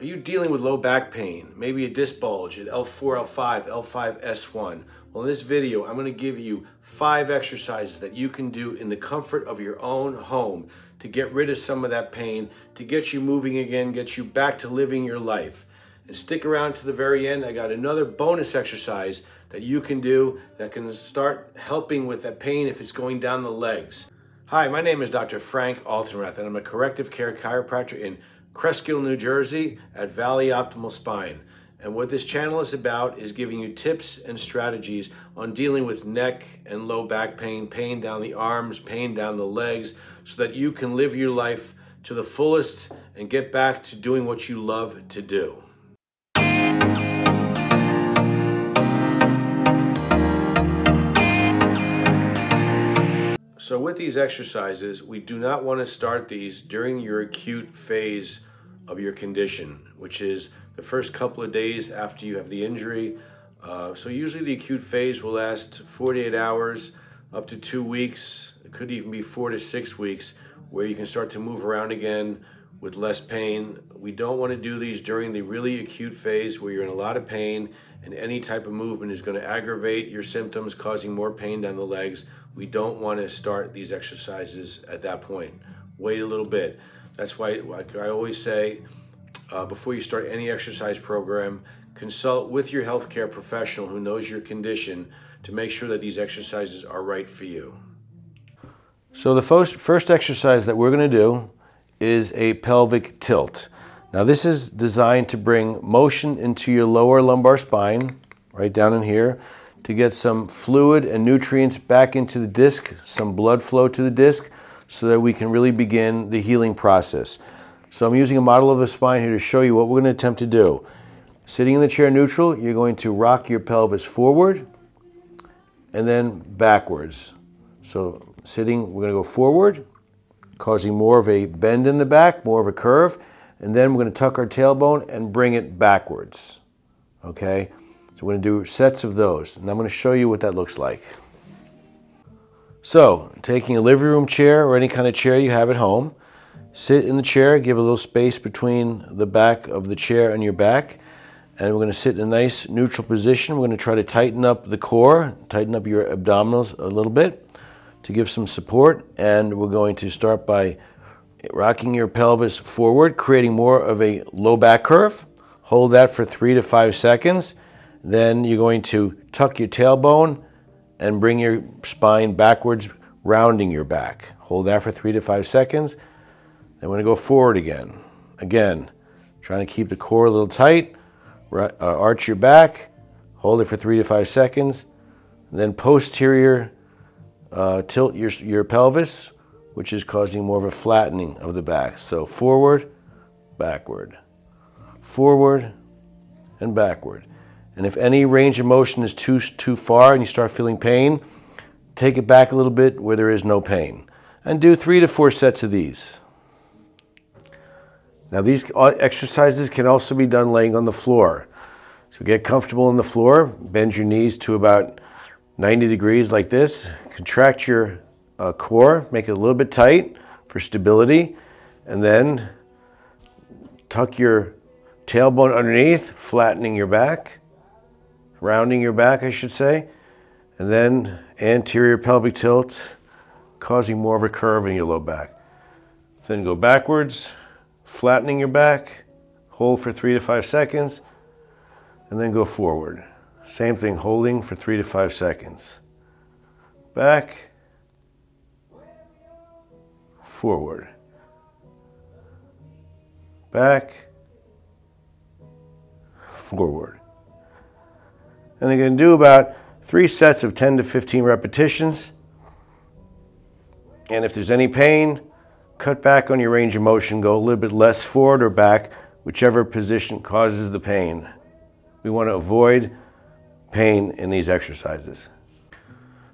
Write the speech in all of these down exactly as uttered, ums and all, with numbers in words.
Are you dealing with low back pain? Maybe a disc bulge, an L four, L five, L five S one. Well, in this video, I'm gonna give you five exercises that you can do in the comfort of your own home to get rid of some of that pain, to get you moving again, get you back to living your life. And stick around to the very end. I got another bonus exercise that you can do that can start helping with that pain if it's going down the legs. Hi, my name is Doctor Frank Altenrath, and I'm a corrective care chiropractor in Cresskill, New Jersey at Valley Optimal Spine. And what this channel is about is giving you tips and strategies on dealing with neck and low back pain, pain down the arms, pain down the legs, so that you can live your life to the fullest and get back to doing what you love to do. So with these exercises, we do not want to start these during your acute phase of your condition, which is the first couple of days after you have the injury. Uh, so usually the acute phase will last forty-eight hours, up to two weeks. It could even be four to six weeks where you can start to move around again with less pain. We don't want to do these during the really acute phase where you're in a lot of pain and any type of movement is going to aggravate your symptoms, causing more pain down the legs. We don't want to start these exercises at that point. Wait a little bit. That's why, like I always say, uh, before you start any exercise program, consult with your healthcare professional who knows your condition to make sure that these exercises are right for you. So the first, first exercise that we're going to do is a pelvic tilt. Now this is designed to bring motion into your lower lumbar spine, right down in here, to get some fluid and nutrients back into the disc, some blood flow to the disc, so that we can really begin the healing process. So I'm using a model of the spine here to show you what we're going to attempt to do. Sitting in the chair neutral, you're going to rock your pelvis forward and then backwards. So sitting, we're going to go forward, causing more of a bend in the back, more of a curve. And then we're going to tuck our tailbone and bring it backwards, okay? So we're going to do sets of those, and I'm going to show you what that looks like. So, taking a living room chair or any kind of chair you have at home, sit in the chair, give a little space between the back of the chair and your back, and we're going to sit in a nice neutral position. We're going to try to tighten up the core, tighten up your abdominals a little bit to give some support, and we're going to start by rocking your pelvis forward, creating more of a low back curve. Hold that for three to five seconds. Then you're going to tuck your tailbone and bring your spine backwards, rounding your back. Hold that for three to five seconds. Then we're going to go forward again. Again, trying to keep the core a little tight. Arch your back. Hold it for three to five seconds. Then posterior uh, tilt your, your pelvis, which is causing more of a flattening of the back. So forward, backward, forward, and backward. And if any range of motion is too, too far and you start feeling pain, take it back a little bit where there is no pain. And do three to four sets of these. Now these exercises can also be done laying on the floor. So get comfortable on the floor, bend your knees to about ninety degrees like this, contract your Uh, core, make it a little bit tight for stability, and then tuck your tailbone underneath, flattening your back, rounding your back, I should say, and then anterior pelvic tilt, causing more of a curve in your low back. Then go backwards, flattening your back, hold for three to five seconds, and then go forward. Same thing, holding for three to five seconds. Back, forward, back, forward. And they're going to do about three sets of ten to fifteen repetitions. And if there's any pain, cut back on your range of motion. Go a little bit less forward or back, whichever position causes the pain. We want to avoid pain in these exercises.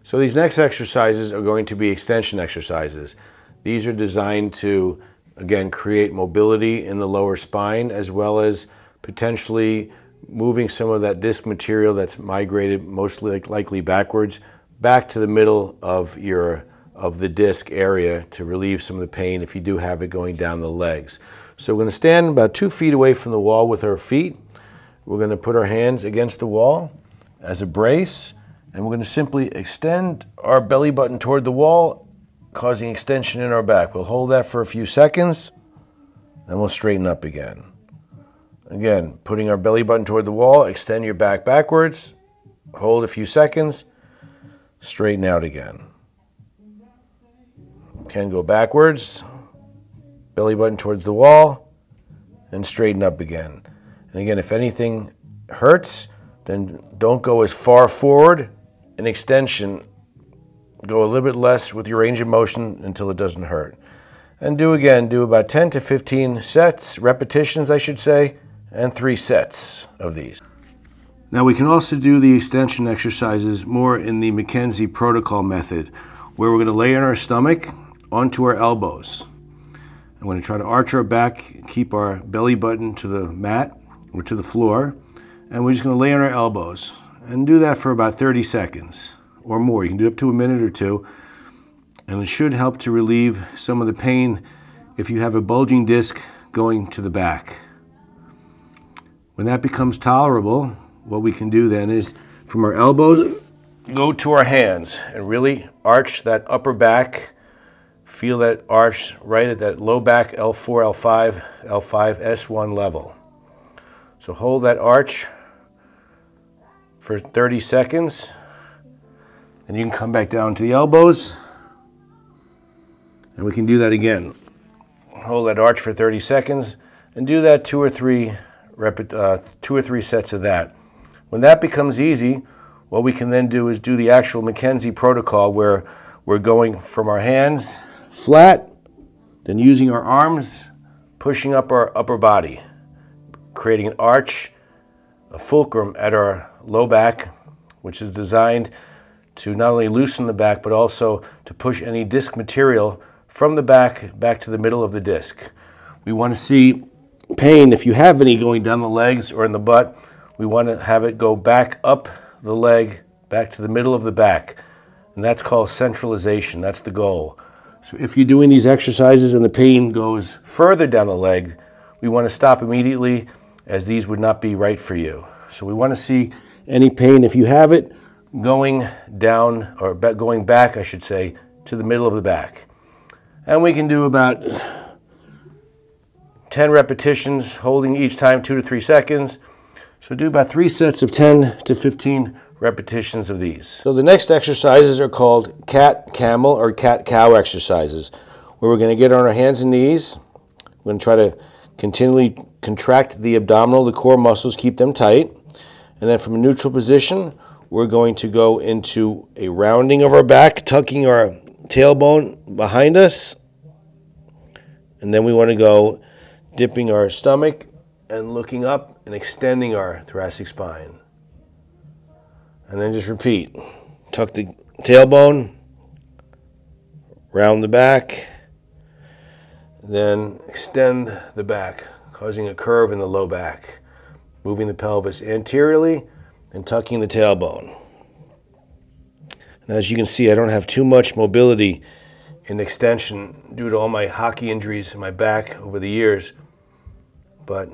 So these next exercises are going to be extension exercises. These are designed to, again, create mobility in the lower spine, as well as potentially moving some of that disc material that's migrated, mostly like, likely backwards, back to the middle of, your, of the disc area to relieve some of the pain if you do have it going down the legs. So we're going to stand about two feet away from the wall with our feet. We're going to put our hands against the wall as a brace, and we're going to simply extend our belly button toward the wall, causing extension in our back. We'll hold that for a few seconds, then we'll straighten up again. Again, putting our belly button toward the wall, extend your back backwards, hold a few seconds, straighten out again. Can go backwards, belly button towards the wall, and straighten up again. And again, if anything hurts, then don't go as far forward in extension. Go a little bit less with your range of motion until it doesn't hurt. And do again, do about ten to fifteen sets, repetitions I should say, and three sets of these. Now we can also do the extension exercises more in the McKenzie protocol method, where we're going to lay on our stomach onto our elbows. I'm going to try to arch our back, keep our belly button to the mat or to the floor, and we're just going to lay on our elbows and do that for about thirty seconds or more. You can do it up to a minute or two, and it should help to relieve some of the pain if you have a bulging disc going to the back. When that becomes tolerable, what we can do then is from our elbows go to our hands and really arch that upper back. Feel that arch right at that low back L four, L five, L five S one level. So hold that arch for thirty seconds, and you can come back down to the elbows, and we can do that again. Hold that arch for thirty seconds and do that two or three rep uh, two or three sets of that. When that becomes easy, what we can then do is do the actual McKenzie protocol, where we're going from our hands flat, then using our arms, pushing up our upper body, creating an arch, a fulcrum at our low back, which is designed to not only loosen the back, but also to push any disc material from the back back to the middle of the disc. We want to see pain, if you have any, going down the legs or in the butt. We want to have it go back up the leg, back to the middle of the back. And that's called centralization. That's the goal. So if you're doing these exercises and the pain goes further down the leg, we want to stop immediately, as these would not be right for you. So we want to see any pain, if you have it, going down, or going back, I should say, to the middle of the back. And we can do about ten repetitions, holding each time two to three seconds. So do about three sets of ten to fifteen repetitions of these. So the next exercises are called cat-camel or cat-cow exercises, where we're going to get on our hands and knees. We're going to try to continually contract the abdominal, the core muscles, keep them tight. And then from a neutral position, we're going to go into a rounding of our back, tucking our tailbone behind us. And then we want to go dipping our stomach and looking up and extending our thoracic spine. And then just repeat. Tuck the tailbone, round the back, then extend the back, causing a curve in the low back, moving the pelvis anteriorly and tucking the tailbone. And as you can see, I don't have too much mobility in extension due to all my hockey injuries in my back over the years, but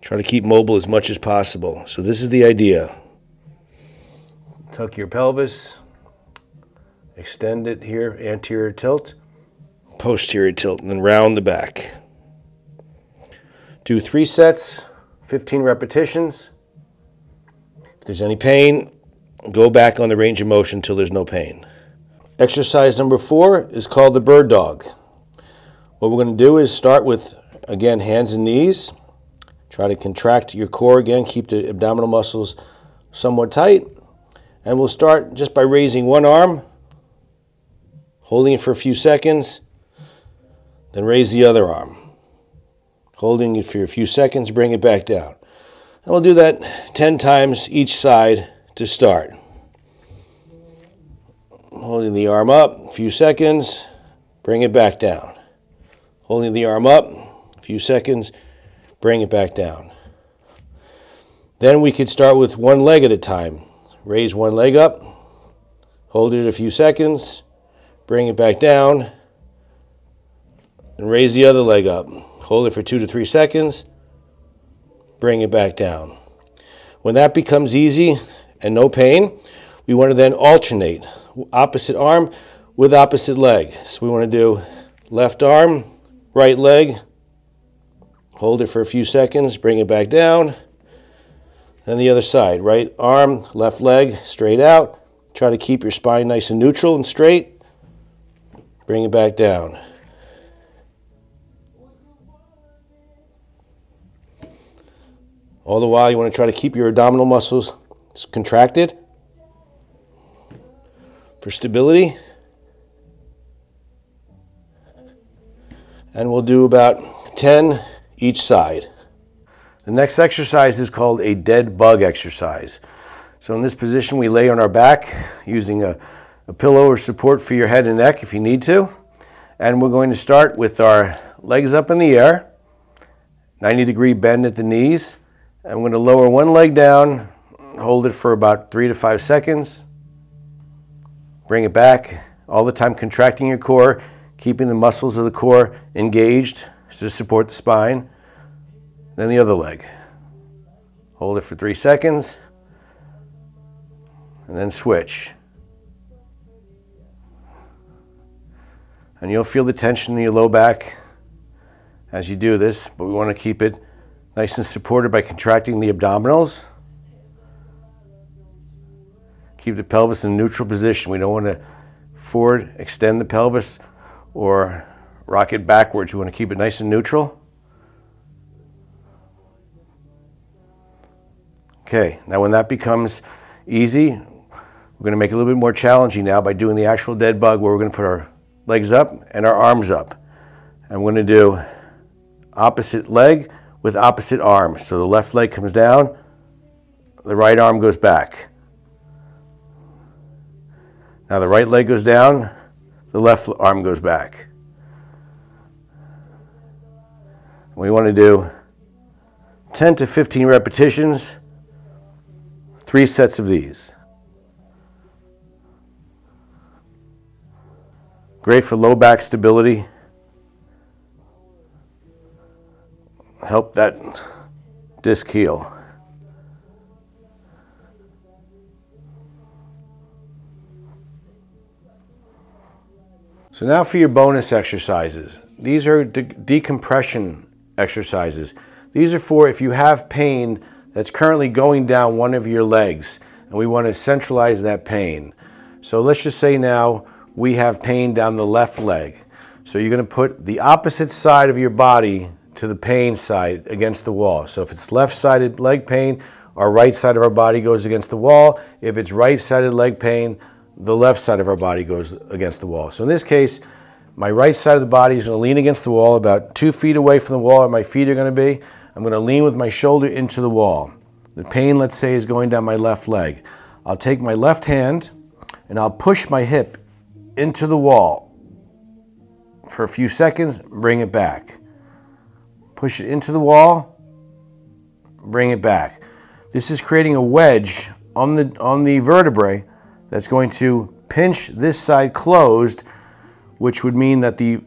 try to keep mobile as much as possible. So this is the idea. Tuck your pelvis, extend it here, anterior tilt, posterior tilt, and then round the back. Do three sets, fifteen repetitions. If there's any pain, go back on the range of motion until there's no pain. Exercise number four is called the bird dog. What we're going to do is start with, again, hands and knees. Try to contract your core again, keep the abdominal muscles somewhat tight. And we'll start just by raising one arm, holding it for a few seconds, then raise the other arm, holding it for a few seconds, bring it back down. And we'll do that ten times each side to start. Holding the arm up, a few seconds, bring it back down. Holding the arm up, a few seconds, bring it back down. Then we could start with one leg at a time. Raise one leg up, hold it a few seconds, bring it back down, and raise the other leg up. Hold it for two to three seconds. Bring it back down. When that becomes easy and no pain, we want to then alternate opposite arm with opposite leg. So we want to do left arm, right leg. Hold it for a few seconds, bring it back down. Then the other side, right arm, left leg, straight out. Try to keep your spine nice and neutral and straight. Bring it back down. All the while, you want to try to keep your abdominal muscles contracted for stability. And we'll do about ten each side. The next exercise is called a dead bug exercise. So in this position, we lay on our back using a, a pillow or support for your head and neck if you need to. And we're going to start with our legs up in the air, ninety degree bend at the knees. I'm going to lower one leg down, hold it for about three to five seconds, bring it back, all the time contracting your core, keeping the muscles of the core engaged to support the spine. Then the other leg. Hold it for three seconds, and then switch. And you'll feel the tension in your low back as you do this, but we want to keep it nice and supported by contracting the abdominals. Keep the pelvis in a neutral position. We don't want to forward extend the pelvis or rock it backwards. We want to keep it nice and neutral. Okay, now when that becomes easy, we're going to make it a little bit more challenging now by doing the actual dead bug, where we're going to put our legs up and our arms up. And we're going to do opposite leg with opposite arm. So the left leg comes down, the right arm goes back. Now the right leg goes down, the left arm goes back. We want to do ten to fifteen repetitions, three sets of these. Great for low back stability. Help that disc heal. So now for your bonus exercises. These are de decompression exercises. These are for if you have pain that's currently going down one of your legs, and we want to centralize that pain. So let's just say now we have pain down the left leg. So you're going to put the opposite side of your body to the pain side against the wall. So if it's left-sided leg pain, our right side of our body goes against the wall. If it's right-sided leg pain, the left side of our body goes against the wall. So in this case, my right side of the body is going to lean against the wall, about two feet away from the wall where my feet are going to be. I'm going to lean with my shoulder into the wall. The pain, let's say, is going down my left leg. I'll take my left hand and I'll push my hip into the wall for a few seconds, bring it back. Push it into the wall, bring it back. This is creating a wedge on the, on the vertebrae that's going to pinch this side closed, which would mean that the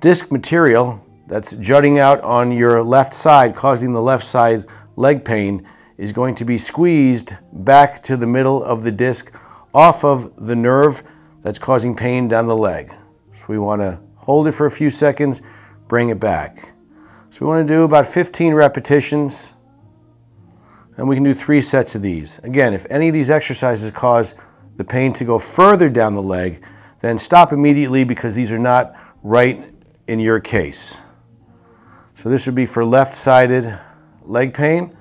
disc material that's jutting out on your left side, causing the left side leg pain, is going to be squeezed back to the middle of the disc off of the nerve that's causing pain down the leg. So we want to hold it for a few seconds, bring it back. So we want to do about fifteen repetitions, and we can do three sets of these. Again, if any of these exercises cause the pain to go further down the leg, then stop immediately, because these are not right in your case. So this would be for left-sided leg pain.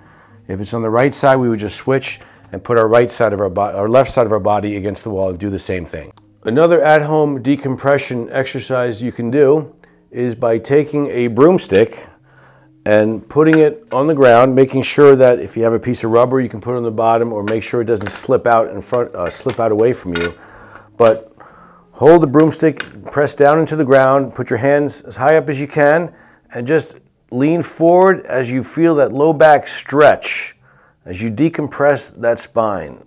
If it's on the right side, we would just switch and put our right side of our body, our left side of our body against the wall and do the same thing. Another at-home decompression exercise you can do is by taking a broomstick and putting it on the ground, making sure that if you have a piece of rubber, you can put it on the bottom, or make sure it doesn't slip out in front, uh, slip out away from you. But hold the broomstick, press down into the ground, put your hands as high up as you can, and just lean forward as you feel that low back stretch, as you decompress that spine.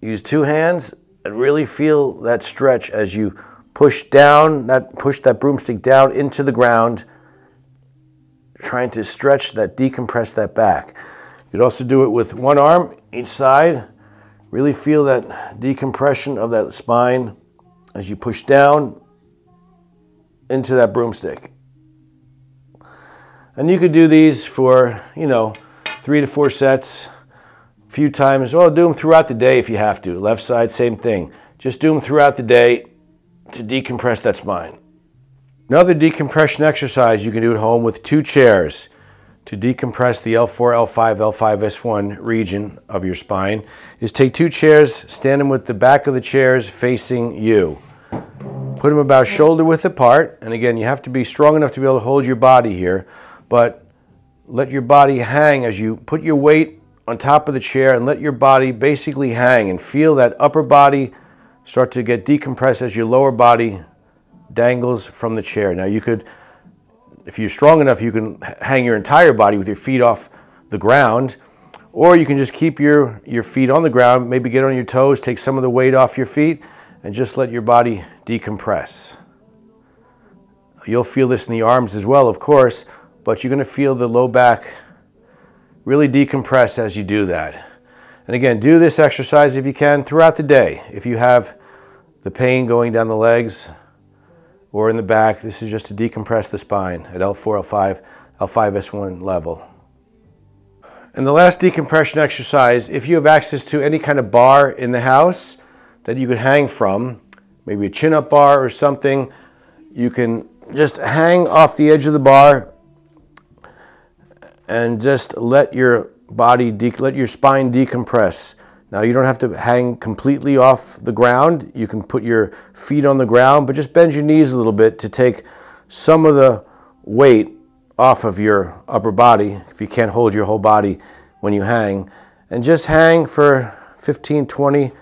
Use two hands and really feel that stretch as you push down, that push that broomstick down into the ground, trying to stretch that, decompress that back. You could also do it with one arm each side. Really feel that decompression of that spine as you push down into that broomstick. And you could do these for, you know, three to four sets, a few times. Well, do them throughout the day if you have to. Left side, same thing. Just do them throughout the day to decompress that spine. Another decompression exercise you can do at home with two chairs to decompress the L four, L five, L five S one region of your spine is take two chairs, stand them with the back of the chairs facing you. Put them about shoulder width apart, and again, you have to be strong enough to be able to hold your body here, but let your body hang as you put your weight on top of the chair and let your body basically hang and feel that upper body start to get decompressed as your lower body dangles from the chair. Now you could, if you're strong enough, you can hang your entire body with your feet off the ground, or you can just keep your, your feet on the ground, maybe get on your toes, take some of the weight off your feet, and just let your body decompress. You'll feel this in the arms as well, of course, but you're going to feel the low back really decompress as you do that. And again, do this exercise if you can throughout the day. If you have the pain going down the legs or in the back, this is just to decompress the spine at L four, L five, L five S one level. And the last decompression exercise, if you have access to any kind of bar in the house that you could hang from, maybe a chin-up bar or something, you can just hang off the edge of the bar and just let your body, let your spine decompress. Now you don't have to hang completely off the ground. You can put your feet on the ground, but just bend your knees a little bit to take some of the weight off of your upper body if you can't hold your whole body when you hang. And just hang for fifteen, twenty,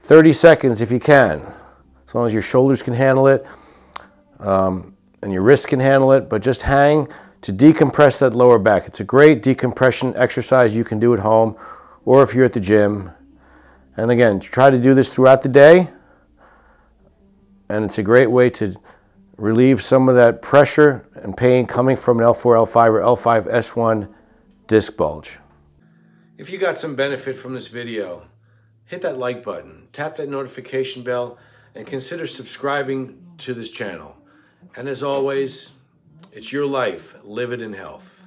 thirty seconds if you can, as long as your shoulders can handle it um, and your wrists can handle it, but just hang to decompress that lower back. It's a great decompression exercise you can do at home or if you're at the gym. And again, try to do this throughout the day, and it's a great way to relieve some of that pressure and pain coming from an L four, L five, or L five S one disc bulge. If you got some benefit from this video, hit that like button, tap that notification bell, and consider subscribing to this channel. And as always, it's your life. Live it in health.